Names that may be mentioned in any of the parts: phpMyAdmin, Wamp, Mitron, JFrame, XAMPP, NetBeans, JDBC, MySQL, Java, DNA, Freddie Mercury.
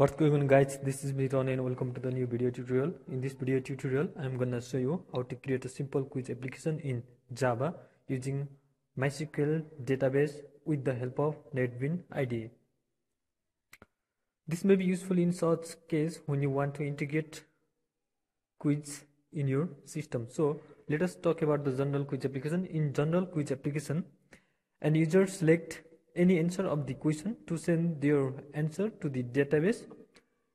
What's going on, guys? This is Mitron and welcome to the new video tutorial. In this video tutorial, I'm gonna show you how to create a simple quiz application in Java using MySQL database with the help of NetBeans IDE. This may be useful in such case when you want to integrate quiz in your system. So let us talk about the general quiz application. In general quiz application, an user select any answer of the question to send their answer to the database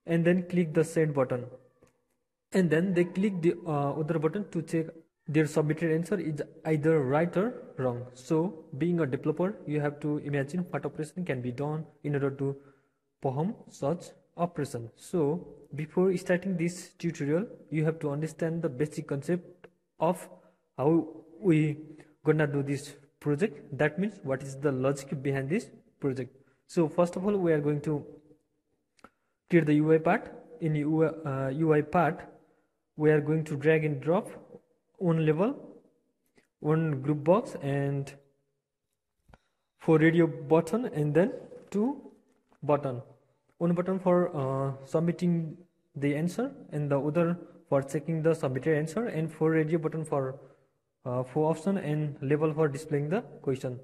and then click the send button, and then they click the other button to check their submitted answer is either right or wrong. So being a developer, you have to imagine what operation can be done in order to perform such operation. So before starting this tutorial, you have to understand the basic concept of how we gonna do this project. That means what is the logic behind this project. So first of all, we are going to create the UI part. In UI part, we are going to drag and drop one level, one group box, and for radio button, and then two button, one button for submitting the answer and the other for checking the submitted answer, and for radio button for option and label for displaying the question.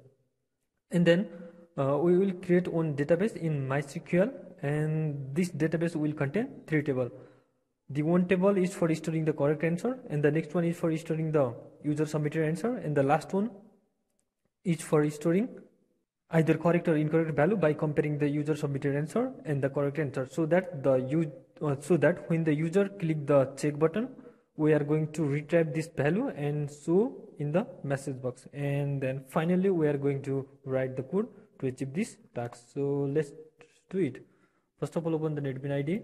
And then we will create one database in MySQL, and this database will contain three tables. The one table is for storing the correct answer, and the next one is for storing the user submitted answer, and the last one is for storing either correct or incorrect value by comparing the user submitted answer and the correct answer, so that so that when the user click the check button, we are going to retrieve this value and show in the message box. And then finally, we are going to write the code to achieve this task. So let's do it. First of all, open the NetBeans IDE,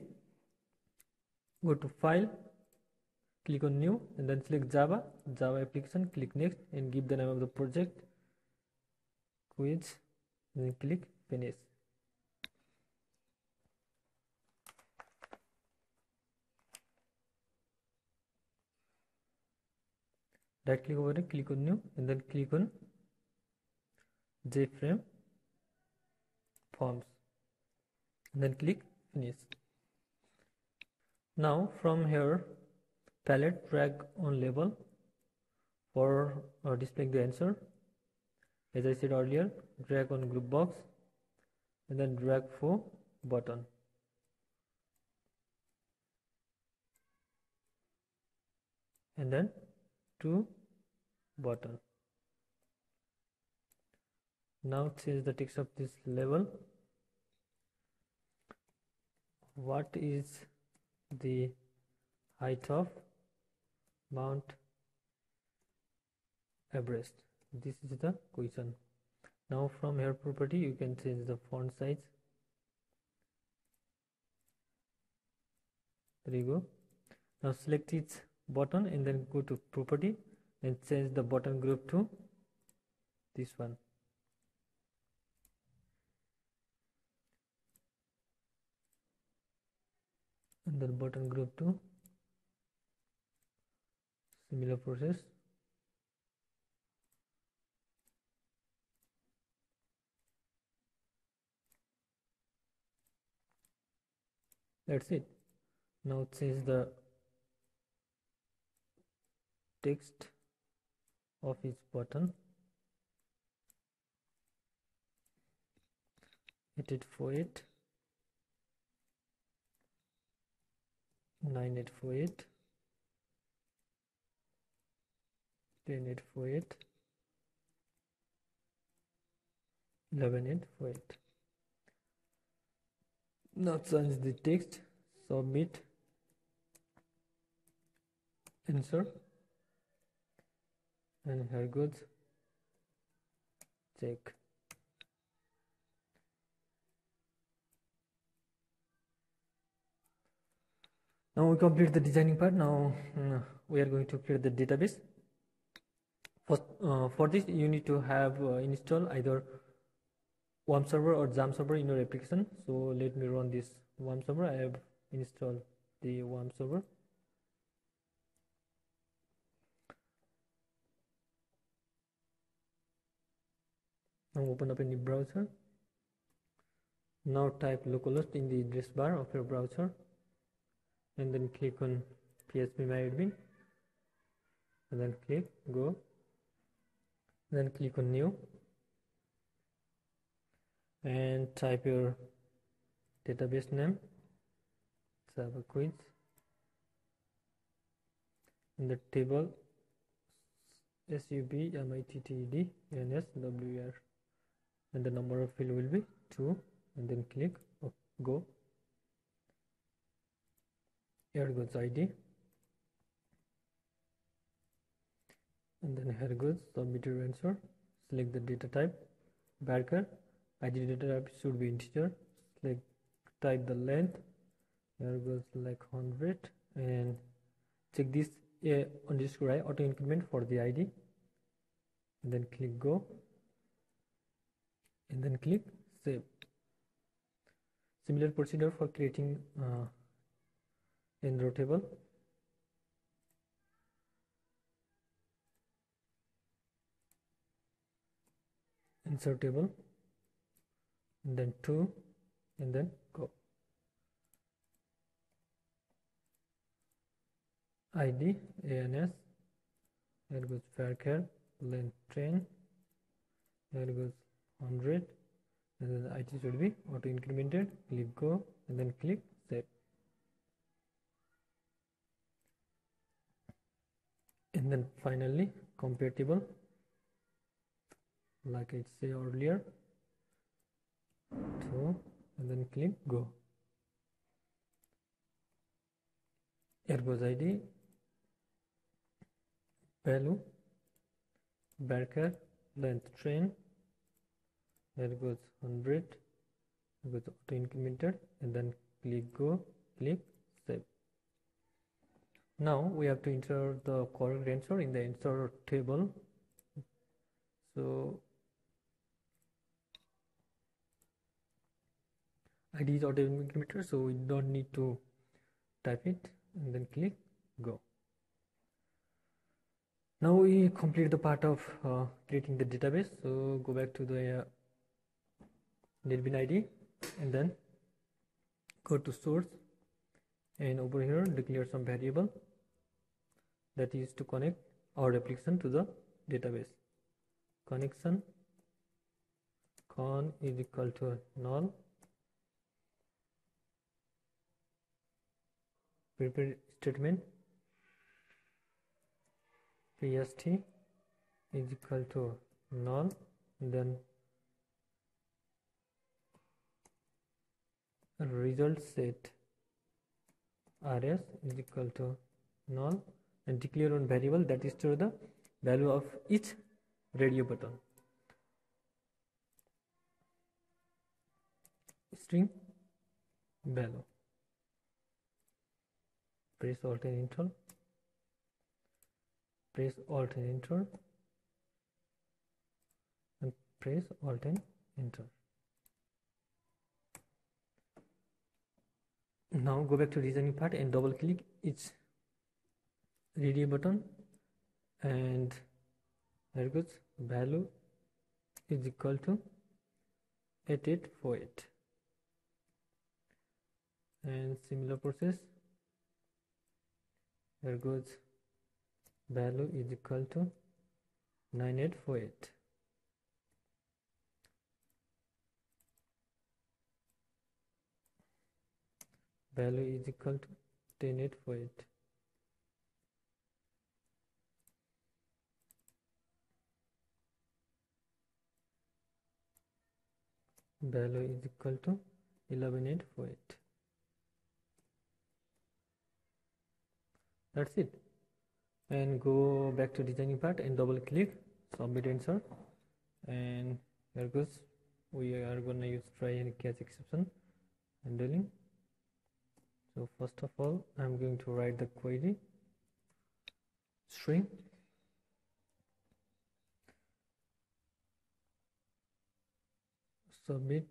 go to File, click on New, and then select Java application, click Next, and give the name of the project, quiz, and then click Finish. Right click over it, click on New, and then click on JFrame Forms, and then click Finish. Now from here, palette, drag on label for displaying the answer. As I said earlier, drag on group box and then drag for button. And then to button. Now change the text of this label. What is the height of Mount Everest? This is the question. Now from here property, you can change the font size. There you go. Now select its button and then go to property and change the button group to this one. And then button group to similar process. That's it. Now change the text of each button, (8848), (9848), (10848), (11848). Now change the text, submit answer. And here goes check. Now we complete the designing part. Now we are going to create the database. For this, you need to have install either Wamp server or XAMPP server in your application. So let me run this Wamp server. I have installed the Wamp server. Now open up a new browser, Now type localhost in the address bar of your browser and then click on phpMyAdmin and then click go, then click on new and type your database name, Java quiz, in the table SUB MITTED NSWR and the number of field will be 2 and then click go. Here goes ID and then here goes submit your answer. Select the data type varchar, ID data type should be integer. Select type the length, here goes like 100 and check this _ auto increment for the ID and then click go and then click save. Similar procedure for creating row table. Insert table and then 2 and then go. ID ANS, here goes varchar, length 10, here goes 100 and then the ID should be auto incremented. Click go and then click save and then finally compare table. Like I said earlier, 2 and then click go. Here goes ID, value, varchar, length train, there goes 100, goes auto incremented and then click go, click save. Now we have to enter the correct answer in the answer table. So ID is auto incremented, so we don't need to type it and then click go. Now we complete the part of creating the database. So go back to the NetBeans ID and then go to source and over here declare some variable that is to connect our application to the database. Connection con is equal to null. Prepare statement PST is equal to null, then result set RS is equal to null and declare one variable that is store the value of each radio button. String value. Press Alt and Enter. Press Alt and Enter. And press Alt and Enter. Now go back to designing part and double click each radio button and there goes value is equal to 8848 and similar process. There goes value is equal to 9848 value is equal to 10848 value is equal to 11848. That's it. And go back to designing part and double click submit answer and there goes we are gonna use try and catch exception handling. So first of all I'm going to write the query string submit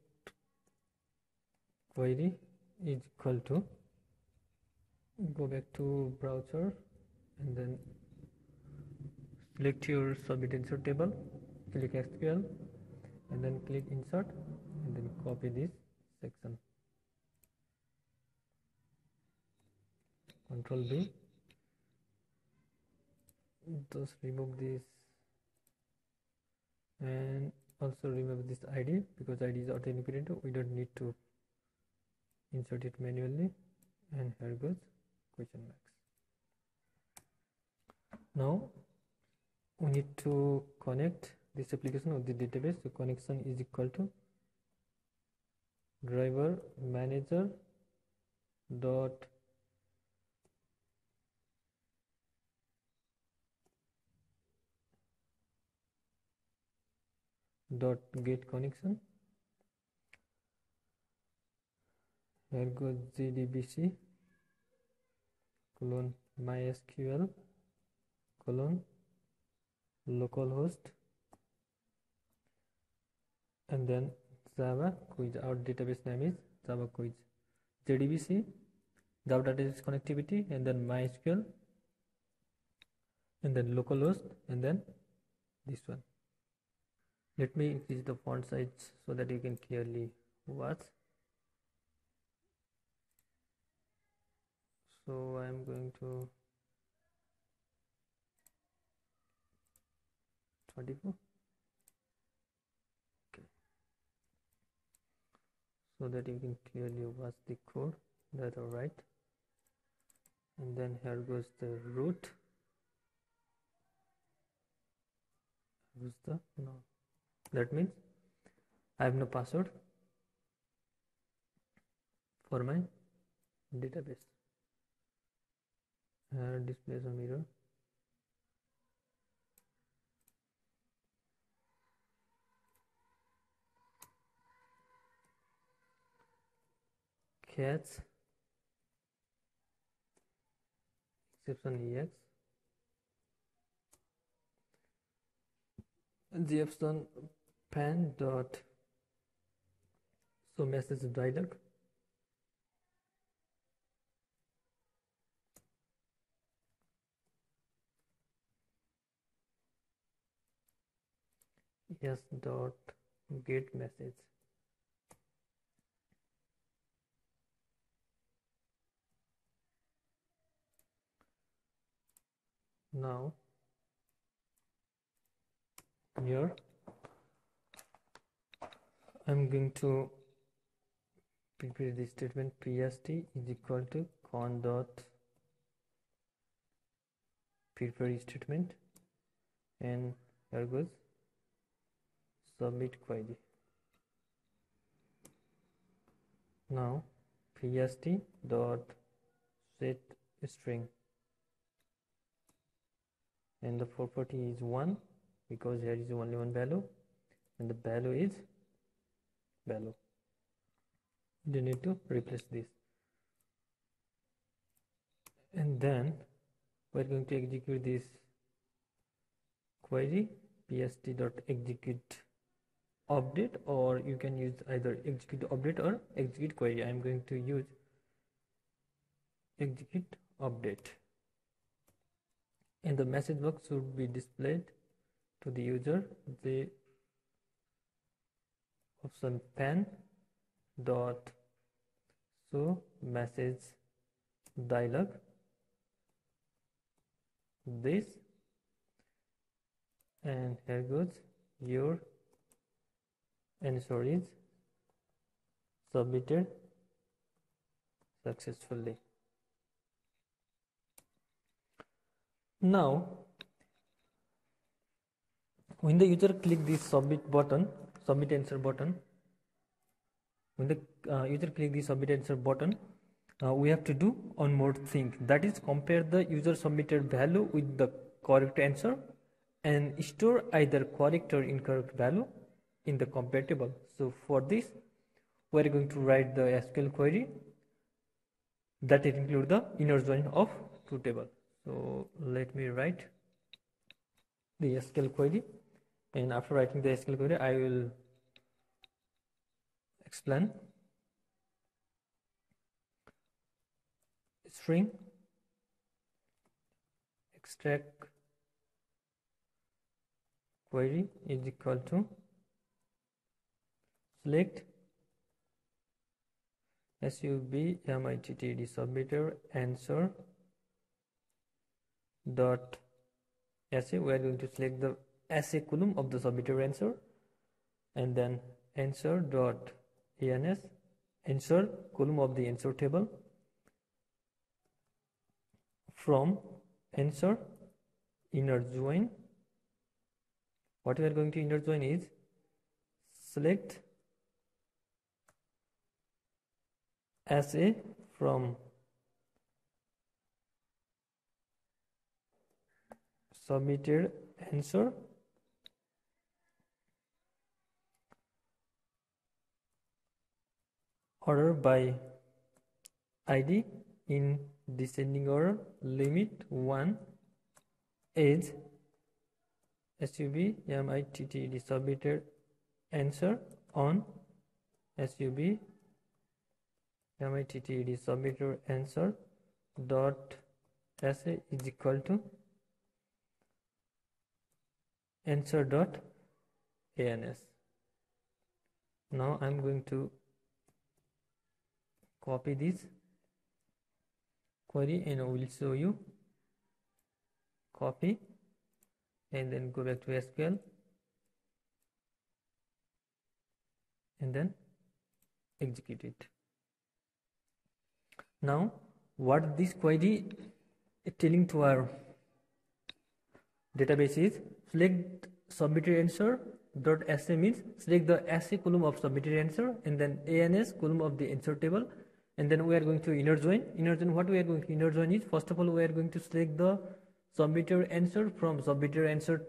query is equal to, go back to browser and then select your submit answer table, click SQL and then click insert and then copy this section. Control B, just remove this and also remove this ID, because ID is authenticated, we don't need to insert it manually. And here goes question marks. Now we need to connect this application with the database. So connection is equal to driver manager dot get connection. Here goes JDBC colon MySQL colon localhost, and then Java quiz. Our database name is Java quiz. JDBC Java database connectivity, and then MySQL, and then localhost, and then this one. Let me increase the font size so that you can clearly watch. So I am going to 24. Okay. So that you can clearly watch the code that are right. And then here goes the root. Who's the no? That means I have no password for my database. Display some error. Catch exception EX. The exception pan dot so message dialog. Yes dot get message. Now here I'm going to prepare the statement PST is equal to con dot prepare statement, and here goes submit query. Now PST dot set string, and the property is 1 because here is only one value, and the value is value. You need to replace this, and then we're going to execute this query PST dot execute update, or you can use either execute update or execute query. I am going to use execute update, and the message box should be displayed to the user the option pan dot show message dialog. This, and here goes your answer is submitted successfully. Now when the user click this submit button, submit answer button, when the user click the submit answer button, we have to do one more thing, that is compare the user submitted value with the correct answer and store either correct or incorrect value in the compatible. So for this we are going to write the SQL query that it includes the inner join of two tables. So let me write the SQL query, and after writing the SQL query I will explain. String extract query is equal to select submittd submitter answer dot essay. We are going to select the essay column of the submitter answer, and then answer dot ans answer column of the answer table from answer inner join. What we are going to inner join is select essay from submitted answer order by ID in descending order, limit 1 is submittd submitted answer on submittd submitted answer dot essay is equal to answer dot ans. Now I'm going to copy this query and I will show you. Copy and then go back to SQL and then execute it. Now what this query is telling to our database is select submitted answer dot essay, means select the essay column of submitted answer and then ans column of the answer table, and then we are going to inner join. Inner join, what we are going to inner join is, first of all we are going to select the submitter answer from submitter answer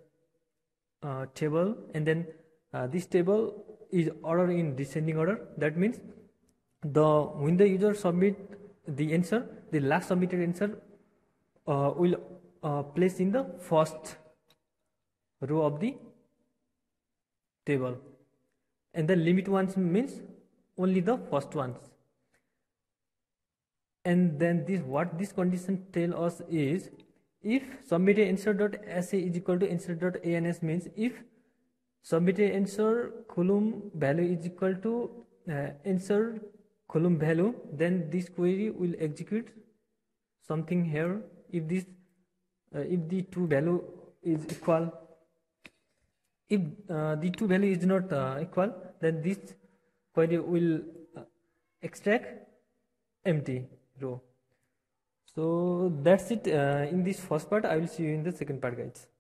table, and then this table is ordered in descending order. That means the when the user submit the answer, the last submitted answer will place in the first row of the table, and the limit ones means only the first ones. And then this, what this condition tell us is, if submitted answer dot essay is equal to answer dot ans, means if submitted answer column value is equal to answer column value, then this query will execute something here. If this if the two value is equal, if the two value is not equal, then this query will extract empty row. So that's it in this first part. I will see you in the second part, guys.